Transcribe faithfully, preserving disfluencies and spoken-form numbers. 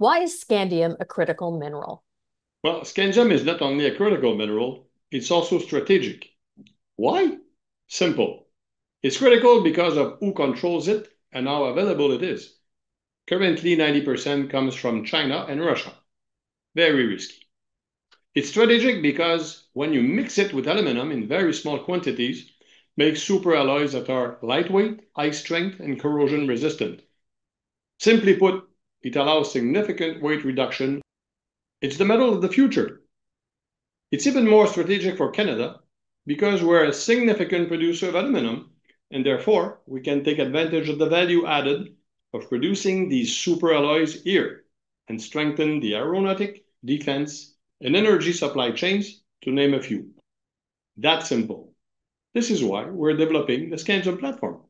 Why is scandium a critical mineral? Well, scandium is not only a critical mineral, it's also strategic. Why? Simple. It's critical because of who controls it and how available it is. Currently, ninety percent comes from China and Russia. Very risky. It's strategic because when you mix it with aluminum in very small quantities, make super alloys that are lightweight, high strength, and corrosion resistant. Simply put, it allows significant weight reduction. It's the metal of the future. It's even more strategic for Canada because we're a significant producer of aluminum, and therefore we can take advantage of the value added of producing these super alloys here and strengthen the aeronautic, defense, and energy supply chains, to name a few. That's simple. This is why we're developing the Scandium platform.